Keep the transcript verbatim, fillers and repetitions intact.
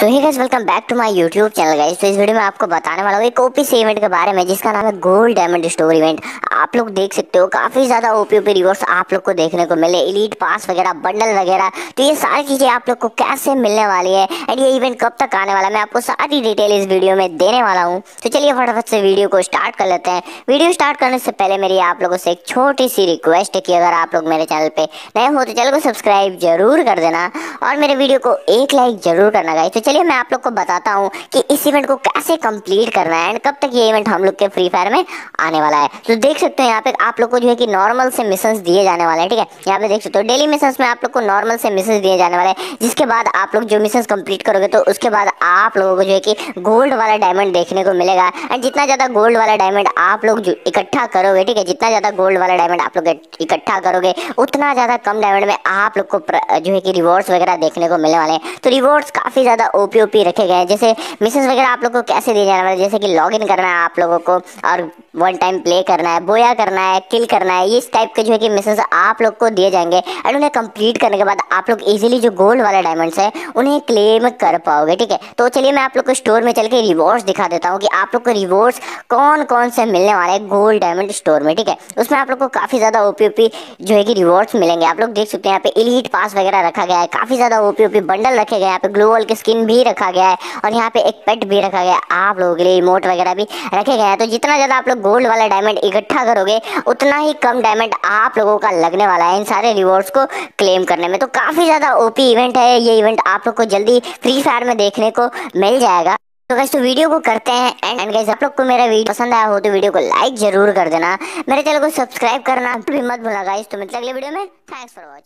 So hey guys welcome back to my YouTube channel guys. तो इस video में आपको बताने वाला हूँ एक ओपी से इवेंट के बारे में जिसका नाम है गोल्ड डायमंड स्टोर इवेंट। आप लोग देख सकते हो काफ़ी ज़्यादा ओपी ओपी रिवॉर्ड्स आप लोग को देखने को मिले, एलीट पास वगैरह, बंडल वगैरह। तो ये सारी चीज़ें आप लोग को कैसे मिलने वाली है एंड ये इवेंट कब तक आने वाला है, मैं आपको सारी डिटेल इस वीडियो में देने वाला हूँ। तो चलिए फटाफट से वीडियो को स्टार्ट कर लेते हैं। वीडियो स्टार्ट करने से पहले मेरी आप लोगों से एक छोटी सी रिक्वेस्ट है कि अगर आप लोग मेरे चैनल पर नए हो तो चैनल को सब्सक्राइब जरूर कर देना और मेरे वीडियो को एक लाइक जरूर करना गाइस। तो चलिए मैं आप लोग को बताता हूँ कि इस इवेंट को कैसे कंप्लीट करना है एंड कब तक ये इवेंट हम लोग के फ्री फायर में आने वाला है। तो देख सकते हो यहाँ पे आप लोग को जो है कि नॉर्मल से मिशंस दिए जाने वाले हैं, ठीक है। यहाँ पे देख सकते हो डेली मिशंस में आप लोग को नॉर्मल से मिशंस दिए जाने वाले हैं, जिसके बाद आप लोग जो मिशंस कंप्लीट करोगे तो उसके बाद आप लोगों को जो है कि गोल्ड वाला डायमंड देखने को मिलेगा। एंड जितना ज़्यादा गोल्ड वाला डायमंड आप लोग जो इकट्ठा करोगे, ठीक है, जितना ज़्यादा गोल्ड वाला डायमंड आप लोग इकट्ठा करोगे उतना ज़्यादा कम डायमंड में आप लोग को जो है कि रिवॉर्ड्स वगैरह देखने को मिलने वाले हैं। तो रिवॉर्ड्स काफ़ी ज़्यादा ओपी ओपी रखे गए हैं। जैसे मिशंस वगैरह आप लोग को कैसे दिए जाने वाले, जैसे कि लॉगिन करना है आप लोगों को और वन टाइम प्ले करना है, बोया करना है, किल करना है, इस टाइप के जो है कि मिशंस आप लोग को दिए जाएंगे एंड उन्हें कंप्लीट करने के बाद आप लोग इजीली जो गोल्ड वाला डायमंड्स है उन्हें क्लेम कर पाओगे, ठीक है। तो चलिए मैं आप लोग को स्टोर में चल के रिवॉर्ड्स दिखा देता हूँ कि आप लोग को रिवॉर्ड्स कौन कौन से मिलने वाले हैं गोल्ड डायमंड स्टोर में, ठीक है। उसमें आप लोग को काफ़ी ज़्यादा ओपी ओपी जो है कि रिवॉर्ड्स मिलेंगे। आप लोग देख सकते हैं यहाँ पे एलीट पास वगैरह रखा गया है, काफ़ी ज़्यादा ओपी ओपी बंडल रखे गए, यहाँ पे ग्लोबल की स्किन भी रखा गया है और यहाँ पे एक पेट भी रखा गया है आप लोगों के लिए, इमोट वगैरह भी रखे गए हैं। तो जितना ज़्यादा आप लोग गोल्ड वाला डायमंड इकट्ठा करोगे उतना ही कम डायमंड आप लोगों का लगने वाला है इन सारे रिवॉर्ड्स को क्लेम करने में। तो काफ़ी ज़्यादा ओपी इवेंट है ये, इवेंट आप लोग को जल्दी फ्री फायर में देखने को मिल जाएगा। तो गाइस तो वीडियो को करते हैं एंड एंड गाइस आप लोग को मेरा वीडियो पसंद आया हो तो वीडियो को लाइक जरूर कर देना, मेरे चैनल को सब्सक्राइब करना भी मत भूलना गाइस। तो मिलते हैं अगले वीडियो में। Thanks for watching.